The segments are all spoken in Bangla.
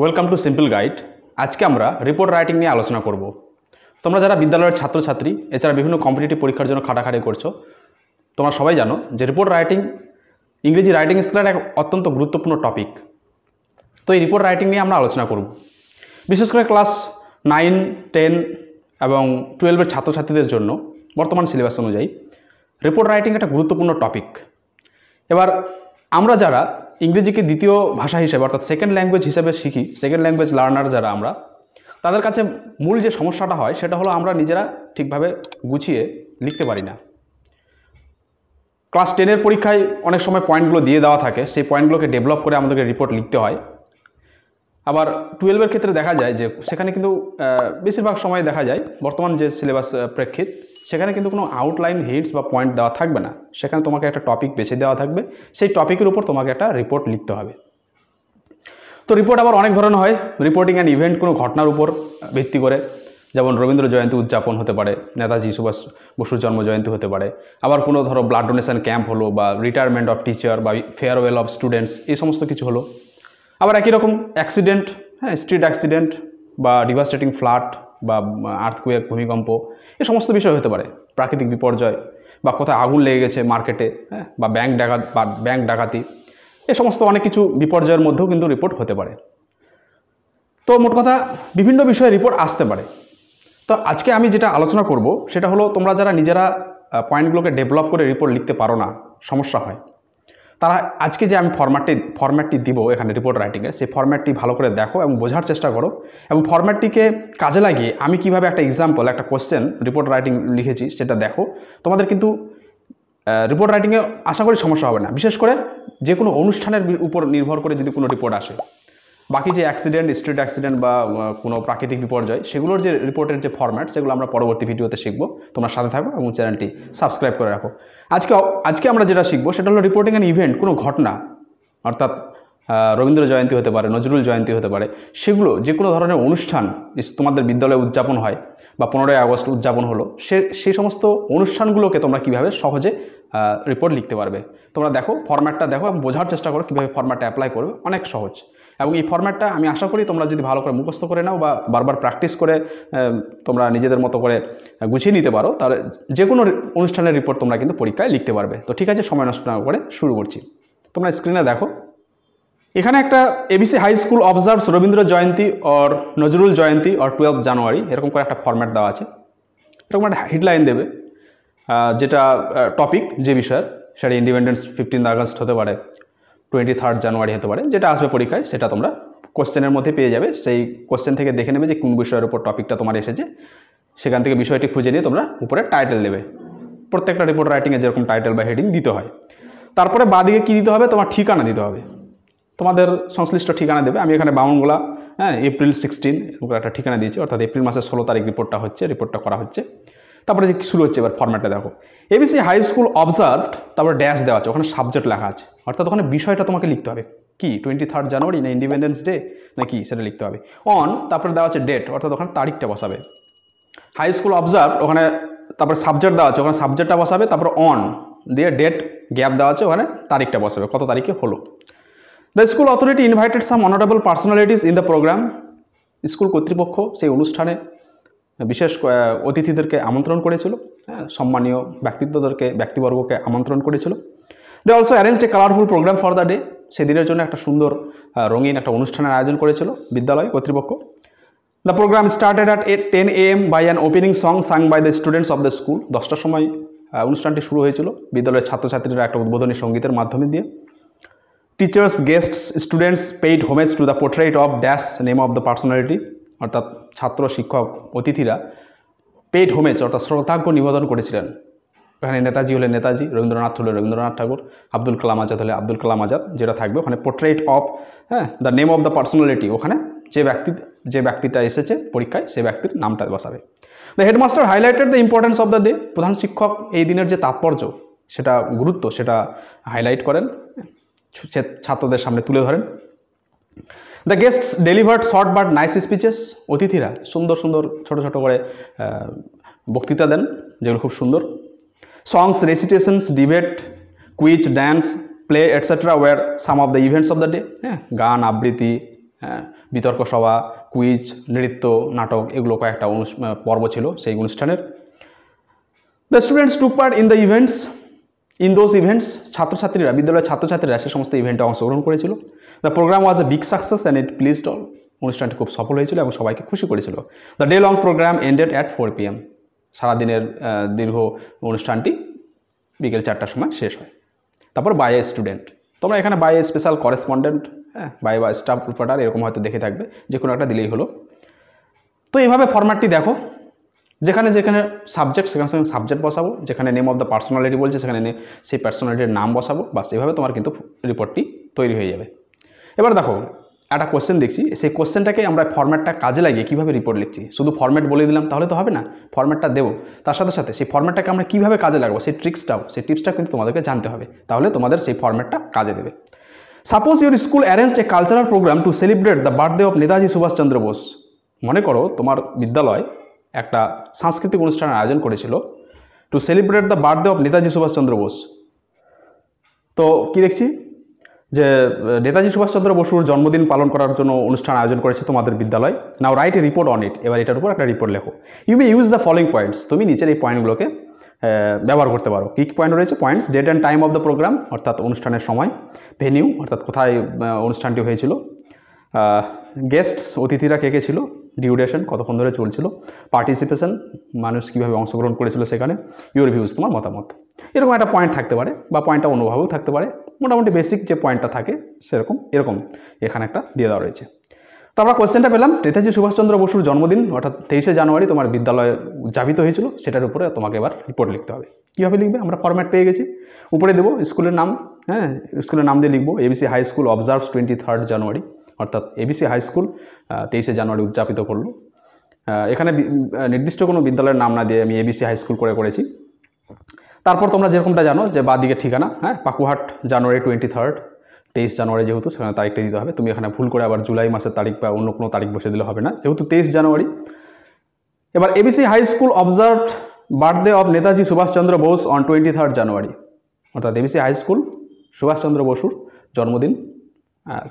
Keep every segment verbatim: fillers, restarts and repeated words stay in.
Welcome to simple guide. আজকে আমরা রিপোর্ট রাইটিং নিয়ে আলোচনা করব। তোমরা যারা বিদ্যালয়ের ছাত্রছাত্রী এছাড়া বিভিন্ন কম্পিটিটিভ পরীক্ষার জন্য খাটাখাটি করছো, তোমরা সবাই জানো যে রিপোর্ট রাইটিং ইংরেজি রাইটিং স্কিলের এক অত্যন্ত গুরুত্বপূর্ণ টপিক। তো এই রিপোর্ট রাইটিং নিয়ে আমরা আলোচনা করব। বিশেষ করে ক্লাস নাইন টেন এবং টুয়েলভের ছাত্রছাত্রীদের জন্য বর্তমান সিলেবাস অনুযায়ী রিপোর্ট রাইটিং একটা গুরুত্বপূর্ণ টপিক। এবার আমরা যারা ইংরেজিকে দ্বিতীয় ভাষা হিসেবে অর্থাৎ সেকেন্ড ল্যাঙ্গুয়েজ হিসেবে শিখি, সেকেন্ড ল্যাঙ্গুয়েজ লার্নার যারা আমরা, তাদের কাছে মূল যে সমস্যাটা হয় সেটা হলো আমরা নিজেরা ঠিকভাবে গুছিয়ে লিখতে পারি না। ক্লাস টেনের পরীক্ষায় অনেক সময় পয়েন্টগুলো দিয়ে দেওয়া থাকে, সেই পয়েন্টগুলোকে ডেভেলপ করে আমাদেরকে রিপোর্ট লিখতে হয়। আবার টুয়েলভের ক্ষেত্রে দেখা যায় যে সেখানে কিন্তু বেশিরভাগ সময় দেখা যায় বর্তমান যে সিলেবাস প্রেক্ষিত সেখানে কিন্তু কোনো আউটলাইন হেডস বা পয়েন্ট দেওয়া থাকবে না। সেখানে তোমাকে একটা টপিক বেছে দেওয়া থাকবে, সেই টপিকের উপর তোমাকে একটা রিপোর্ট লিখতে হবে। তো রিপোর্ট আবার অনেক ধরনের হয়। রিপোর্টিং অ্যান্ড ইভেন্ট কোনো ঘটনার উপর ভিত্তি করে, যেমন রবীন্দ্র জয়ন্তী উদযাপন হতে পারে, নেতাজি সুভাষ বসুর জন্ম জয়ন্তী হতে পারে, আবার কোনো ধরো ব্লাড ডোনেশন ক্যাম্প হলো বা রিটায়ারমেন্ট অফ টিচার বা ফেয়ারওয়েল অফ স্টুডেন্টস, এই সমস্ত কিছু হলো। আবার একই রকম অ্যাক্সিডেন্ট, হ্যাঁ স্ট্রিট অ্যাক্সিডেন্ট বা ডিভাস্টেটিং ফ্লাড বা আর্থকুয়েক ভূমিকম্প, এ সমস্ত বিষয় হতে পারে। প্রাকৃতিক বিপর্যয় বা কোথায় আগুন লেগে গেছে মার্কেটে, হ্যাঁ বা ব্যাংক ডাকাত বা ব্যাংক ডাকাতি, এ সমস্ত অনেক কিছু বিপর্যয়ের মধ্যেও কিন্তু রিপোর্ট হতে পারে। তো মোট কথা বিভিন্ন বিষয়ে রিপোর্ট আসতে পারে। তো আজকে আমি যেটা আলোচনা করব সেটা হলো তোমরা যারা নিজেরা পয়েন্টগুলোকে ডেভেলপ করে রিপোর্ট লিখতে পারো না, সমস্যা হয়, তারা আজকে যে আমি ফরম্যাটটি ফরম্যাটটি দিব এখানে রিপোর্ট রাইটিংয়ের, সেই ফরম্যাটটি ভালো করে দেখো এবং বোঝার চেষ্টা করো এবং ফরম্যাটটিকে কাজে লাগিয়ে আমি কিভাবে একটা এক্সাম্পল একটা কোশ্চেন রিপোর্ট রাইটিং লিখেছি সেটা দেখো। তোমাদের কিন্তু রিপোর্ট রাইটিংয়ে আশা করি সমস্যা হবে না। বিশেষ করে যে কোনো অনুষ্ঠানের উপর নির্ভর করে যদি কোনো রিপোর্ট আসে, বাকি যে অ্যাক্সিডেন্ট স্ট্রিট অ্যাক্সিডেন্ট বা কোনো প্রাকৃতিক বিপর্যয় সেগুলোর যে রিপোর্টের যে ফরম্যাট সেগুলো আমরা পরবর্তী ভিডিওতে শিখব। তোমরা সাথে থাকো এবং চ্যানেলটি সাবস্ক্রাইব করে রাখো। আজকে আজকে আমরা যেটা শিখবো সেটা হলো রিপোর্টিং অ্যান্ড ইভেন্ট কোনো ঘটনা, অর্থাৎ রবীন্দ্র জয়ন্তী হতে পারে, নজরুল জয়ন্তী হতে পারে, সেগুলো যে কোনো ধরনের অনুষ্ঠান তোমাদের বিদ্যালয়ে উদযাপন হয় বা পনেরোই আগস্ট উদযাপন হলো, সে সেই সমস্ত অনুষ্ঠানগুলোকে তোমরা কীভাবে সহজে রিপোর্ট লিখতে পারবে। তোমরা দেখো ফরম্যাটটা দেখো এবং বোঝার চেষ্টা করো কীভাবে ফরম্যাটটা অ্যাপ্লাই করবে, অনেক সহজ। এবং এই ফরম্যাটটা আমি আশা করি তোমরা যদি ভালো করে মুখস্থ করে নাও বা বারবার প্র্যাকটিস করে তোমরা নিজেদের মতো করে গুছিয়ে নিতে পারো, তাহলে যে কোনো অনুষ্ঠানের রিপোর্ট তোমরা কিন্তু পরীক্ষায় লিখতে পারবে। তো ঠিক আছে, সময় নষ্ট না করে শুরু করছি। তোমরা স্ক্রিনে দেখো, এখানে একটা ABC high school observes Rabindra Jayanti or Nazrul Jayanti or twelve January, এরকম করে একটা ফরম্যাট দেওয়া আছে। এরকম একটা হেডলাইন দেবে, যেটা টপিক যে বিষয়ের, সেটা ইন্ডিপেন্ডেন্স ফিফটিন আগস্ট হতে পারে, টোয়েন্টি থার্ড জানুয়ারি হতে পারে, যেটা আসবে পরীক্ষায় সেটা তোমরা কোশ্চেনের মধ্যে পেয়ে যাবে। সেই কোশ্চেন থেকে দেখে নেবে যে কোন বিষয়ের উপর টপিকটা তোমার এসেছে, সেখান থেকে বিষয়টি খুঁজে নিয়ে তোমরা উপরে টাইটেল দেবে। প্রত্যেকটা রিপোর্ট রাইটিংয়ে যেরকম টাইটেল বা হেডিং দিতে হয়। তারপরে বাদিকে কী দিতে হবে, তোমার ঠিকানা দিতে হবে, তোমাদের সংশ্লিষ্ট ঠিকানা দেবে। আমি এখানে বামনগোলা, হ্যাঁ এপ্রিল সিক্সটিন একটা ঠিকানা দিয়েছি, অর্থাৎ এপ্রিল মাসের ষোলো তারিখ রিপোর্টটা হচ্ছে, রিপোর্টটা করা হচ্ছে। তারপরে যে শুরু হচ্ছে, এবার ফরম্যাটটা দেখো, এবিসি হাই স্কুল অবজার্ভড, তারপরে ড্যাশ দেওয়া আছে, ওখানে সাবজেক্ট লেখা আছে, অর্থাৎ ওখানে বিষয়টা তোমাকে লিখতে হবে কি টোয়েন্টি থার্ড জানুয়ারি না ইন্ডিপেন্ডেন্স ডে না কি, সেটা লিখতে হবে। অন তারপরে দেওয়া আছে ডেট, অর্থাৎ ওখানে তারিখটা বসাবে। হাই স্কুল অবজার্ভ ওখানে, তারপরে সাবজেক্ট দেওয়া আছে, ওখানে সাবজেক্টটা বসাবে, তারপরে অন দিয়ে ডেট গ্যাপ দেওয়া আছে, ওখানে তারিখটা বসাবে কত তারিখে হলো। The school authority invited some honourable personalities in the programme, school কর্তৃপক্ষ সেই অনুষ্ঠানে বিশেষ অতিথিদেরকে আমন্ত্রণ করেছিল, হ্যাঁ সম্মানীয় ব্যক্তিত্বদেরকে ব্যক্তিবর্গকে আমন্ত্রণ করেছিল। They also arranged a colourful programme for the day, সেদিনের জন্য একটা সুন্দর রঙিন একটা অনুষ্ঠানের আয়োজন করেছিল বিদ্যালয় কর্তৃপক্ষ। The programme started at at ten A M by an opening song sung by the students of the school, দশটার সময় অনুষ্ঠানটি শুরু হয়েছিল বিদ্যালয়ের ছাত্রছাত্রীরা একটা উদ্বোধনী সঙ্গীতের মাধ্যমে দিয়ে। Teachers guests students paid homage to the portrait of dash name of the personality, অর্থাৎ ছাত্র শিক্ষক অতিথিরা পেইড হোমেজ অর্থাৎ শ্রদ্ধার্ঘ্য নিবেদন করেছিলেন। এখানে নেতাজি হলে নেতাজি, রবীন্দ্রনাথ হলে রবীন্দ্রনাথ ঠাকুর, আব্দুল কালাম আজাদ হলে আব্দুল কালাম আজাদ, যেটা থাকবে ওখানে পোর্ট্রেট অফ, হ্যাঁ the name of the personality, ওখানে যে ব্যক্তি যে ব্যক্তিটা এসেছে পরীক্ষায় সেই ব্যক্তির নামটা বসাবে। The headmaster highlighted the importance of the day, প্রধান শিক্ষক এই দিনের যে তাৎপর্য সেটা গুরুত্ব সেটা হাইলাইট করেন, ছাত্রদের সামনে তুলে ধরেন। The guests delivered short but nice speeches, অতিথিরা সুন্দর সুন্দর ছোট ছোট করে বক্তৃতা দেন যেগুলো খুব সুন্দর। Songs recitations debate quiz dance play etcetera were some of the events of the day, হ্যাঁ গান আবৃত্তি বিতর্ক সভা কুইজ নৃত্য নাটক এগুলো কয়েকটা পর্ব ছিল সেই অনুষ্ঠানের The students took part in the events in those events ছাত্রছাত্রীরা বিদ্যালয়ের ছাত্রছাত্রীরা সেই সমস্ত ইভেন্টে অংশগ্রহণ করেছিল The program was a big success and it pleased all অনুষ্ঠানটি খুব সফল হয়েছিল এবং সবাইকে খুশি করেছিল The day long program ended at four p m সারা দিনের দীর্ঘ অনুষ্ঠানটি বিকেল চারটার সময় শেষ হয় তারপর বাই এ স্টুডেন্ট তোমরা এখানে বাই এ স্পেশাল করেসপন্ডেন্ট হ্যাঁ বাই বা স্টাফ রিপোর্টার এরকম হয়তো দেখে থাকবে যে কোনো একটা দিলেই হলো তো এইভাবে ফরম্যাটটি দেখো যেখানে যেখানে সাবজেক্ট সেখানে সেখানে সাবজেক্ট বসাবো যেখানে নেম অফ দ্য পার্সোনালিটি বলছে সেখানে সেই পার্সোনালিটির নাম বসাবো বাস এইভাবে তোমার কিন্তু রিপোর্টটি তৈরি হয়ে যাবে এবার দেখো একটা কোশ্চেন দেখছি সেই কোশ্চেনটাকে আমরা ফরম্যাটটা কাজে লাগিয়ে কিভাবে রিপোর্ট লিখছি শুধু ফরম্যাট বলে দিলাম তাহলে তো হবে না ফরম্যাটটা দেব তার সাথে সাথে সেই ফরম্যাটটাকে আমরা কিভাবে কাজে লাগাবো সেই ট্রিক্সটাও সেই টিপসটা কিন্তু তোমাদেরকে জানতে হবে তাহলে তোমাদের সেই ফরম্যাটটা কাজে দেবে suppose your school arranged a cultural programme to celebrate the birthday of Netaji Subhash Chandra Bose মনে করো তোমার বিদ্যালয় একটা সাংস্কৃতিক অনুষ্ঠানের আয়োজন করেছিল to celebrate the birthday of Netaji Subhash Chandra Bose তো কি দেখছি যে নেতাজি সুভাষচন্দ্র বসুর জন্মদিন পালন করার জন্য অনুষ্ঠান আয়োজন করেছে তোমাদের বিদ্যালয় now write a report on it এবার এটার উপর একটা রিপোর্ট লেখো you may use the following points তুমি নিচের এই পয়েন্টগুলোকে ব্যবহার করতে পারো কী কী পয়েন্ট রয়েছে points date and time of the programme অর্থাৎ অনুষ্ঠানের সময় ভেনিউ অর্থাৎ কোথায় অনুষ্ঠানটি হয়েছিল গেস্টস অতিথিরা কে কে ছিল ডিউরেশন কতক্ষণ ধরে চলছিল পার্টিসিপেশন মানুষ কীভাবে অংশগ্রহণ করেছিল সেখানে ইউর ভিউজ তোমার মতামত এরকম একটা পয়েন্ট থাকতে পারে বা পয়েন্টটা অন্যভাবেও থাকতে পারে মোটামুটি বেসিক যে পয়েন্টটা থাকে সেরকম এরকম এখানে একটা দিয়ে দেওয়া রয়েছে তো আমরা কোয়েশ্চেনটা পেলাম নেতাজি সুভাষচন্দ্র বসুর জন্মদিন অর্থাৎ তেইশে জানুয়ারি তোমার বিদ্যালয়ে উদযাপিত হয়েছিল সেটার উপরে তোমাকে এবার রিপোর্ট লিখতে হবে কীভাবে লিখবে আমরা ফরম্যাট পেয়ে গেছি উপরে দেবো স্কুলের নাম হ্যাঁ স্কুলের নাম দিয়ে লিখবো ABC high school observes twenty third January অর্থাৎ এবিসি হাই স্কুল তেইশে জানুয়ারি উদযাপিত করলো এখানে নির্দিষ্ট কোনো বিদ্যালয়ের নাম না দিয়ে আমি এবিসি হাই স্কুল করে করেছি তারপর তোমরা যেরকমটা জানো যে বাদিকে ঠিকানা হ্যাঁ পাকুহাট জানুয়ারি টোয়েন্টি থার্ড তেইশ জানুয়ারি যেহেতু সেখানে তারিখটা দিতে হবে তুমি এখানে ভুল করে আবার জুলাই মাসের তারিখ বা অন্য কোনো তারিখ বসে দিলে হবে না যেহেতু তেইশ জানুয়ারি এবার ABC high school observed birthday of Netaji Subhash Chandra Bose on twenty third January অর্থাৎ এবিসি হাই স্কুল সুভাষচন্দ্র বসুর জন্মদিন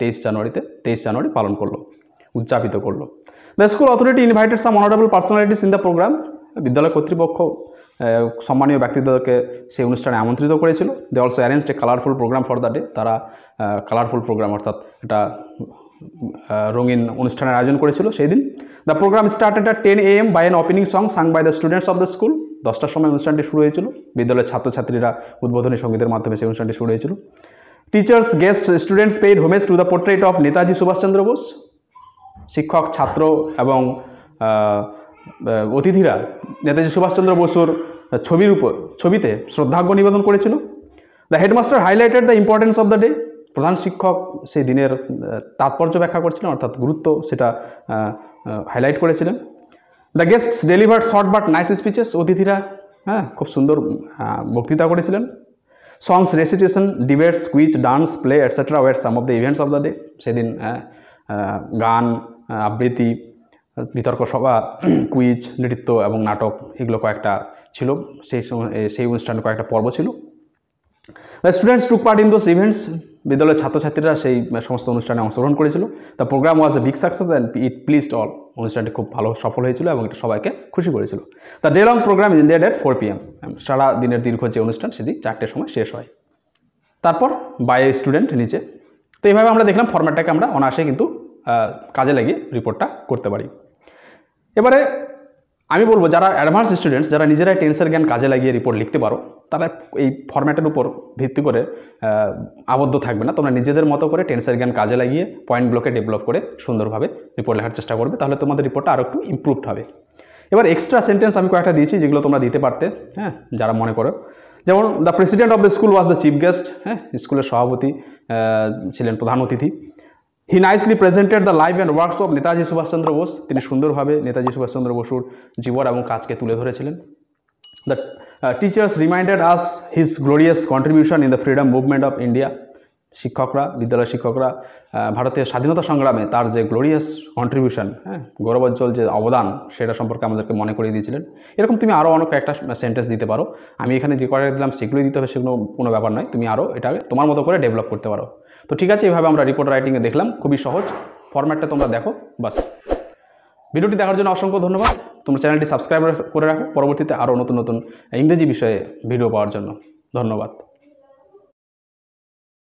তেইশ জানুয়ারিতে তেইশ জানুয়ারি পালন করলো উদযাপিত করলো the school authority invited some honourable personalities in the programme বিদ্যালয় কর্তৃপক্ষ সম্মানীয় ব্যক্তিদেরকে সেই অনুষ্ঠানে আমন্ত্রিত করেছিল they also arranged a colourful programme for the day তারা কালারফুল প্রোগ্রাম অর্থাৎ একটা রঙিন অনুষ্ঠানের আয়োজন করেছিল সেই দিন the programme started at ten A M by an opening song sung by the students of the school দশটার সময় অনুষ্ঠানটি শুরু হয়েছিল বিদ্যালয়ের ছাত্রছাত্রীরা উদ্বোধনী সঙ্গীতের মাধ্যমে সেই অনুষ্ঠানটি শুরু হয়েছিল teachers guest students paid homage to the portrait of Netaji Subhash Chandra Bose শিক্ষক ছাত্র এবং অতিথিরা নেতাজি সুভাষচন্দ্র বসুর ছবির উপর ছবিতে শ্রদ্ধার্ঘ্য নিবেদন করেছিল the headmaster highlighted the importance of the day প্রধান শিক্ষক সেই দিনের তাৎপর্য ব্যাখ্যা করেছিলেন অর্থাৎ গুরুত্ব সেটা হাইলাইট করেছিলেন the guests delivered short but nice speeches অতিথিরা হ্যাঁ খুব সুন্দর বক্তৃতা করেছিলেন songs recitation debates quiz dance play etc were some of the events of the day সেদিন গান আবৃত্তি বিতর্ক সভা কুইজ নৃত্য এবং নাটক এগুলো কয়েকটা ছিল সেই সেই অনুষ্ঠানে কয়েকটা পর্ব ছিল the students took part in those events বিদ্যালয়ের ছাত্রছাত্রীরা সেই সমস্ত অনুষ্ঠানে অংশগ্রহণ করেছিল the programme was a big success and it pleased all অনুষ্ঠানটি খুব ভালো সফল হয়েছিল এবং এটা সবাইকে খুশি করেছিল the day long programme ended at four P M সারা দিনের দীর্ঘ যে অনুষ্ঠান সেটি চারটের সময় শেষ হয় তারপর বাই এ স্টুডেন্ট নিচে তো এইভাবে আমরা দেখলাম ফরম্যাটটাকে আমরা অনায়াসে কিন্তু কাজে লাগিয়ে রিপোর্টটা করতে পারি এবারে আমি বলবো যারা অ্যাডভান্স স্টুডেন্টস যারা নিজেরাই টেন্সের জ্ঞান কাজে লাগিয়ে রিপোর্ট লিখতে পারো তারা এই ফরম্যাটের উপর ভিত্তি করে আবদ্ধ থাকবে না তোমরা নিজেদের মতো করে টেন্সের জ্ঞান কাজে লাগিয়ে পয়েন্টগুলোকে ডেভেলপ করে সুন্দরভাবে রিপোর্ট লেখার চেষ্টা করবে তাহলে তোমাদের রিপোর্টটা আরও একটু ইমপ্রুভড হবে এবার এক্সট্রা সেন্টেন্স আমি কয়েকটা দিয়েছি যেগুলো তোমরা দিতে পারতে হ্যাঁ যারা মনে করো যেমন the president of the school was the chief guest হ্যাঁ স্কুলের সভাপতি ছিলেন প্রধান অতিথি he nicely presented the life and works of Netaji Subhash Chandra Bose তিনি সুন্দরভাবে নেতাজি সুভাষচন্দ্র বসুর জীবন এবং কাজকে তুলে ধরেছিলেন the teachers reminded us his glorious contribution in the freedom movement of India শিক্ষকরা বিদ্যালয় শিক্ষকরা ভারতের স্বাধীনতা সংগ্রামে তার যে গ্লোরিয়াস কন্ট্রিবিউশন হ্যাঁ গৌরবোজ্জ্বল যে অবদান সেটা সম্পর্কে আমাদেরকে মনে করিয়ে দিয়েছিলেন এরকম তুমি আরও অনেক একটা সেন্টেন্স দিতে পারো আমি এখানে যে কটা দিলাম সেগুলোই দিতে হবে সেগুলো কোনো ব্যাপার নয় তুমি আরও এটাকে তোমার মতো করে ডেভেলপ করতে পারো তো ঠিক আছে এইভাবে আমরা রিপোর্ট রাইটিংয়ে দেখলাম খুবই সহজ ফরম্যাটটা তোমরা দেখো বাস ভিডিওটি দেখার জন্য অসংখ্য ধন্যবাদ তোমরা চ্যানেলটি সাবস্ক্রাইব করে রাখো পরবর্তীতে আরো নতুন নতুন ইংরেজি বিষয়ে ভিডিও পাওয়ার জন্য ধন্যবাদ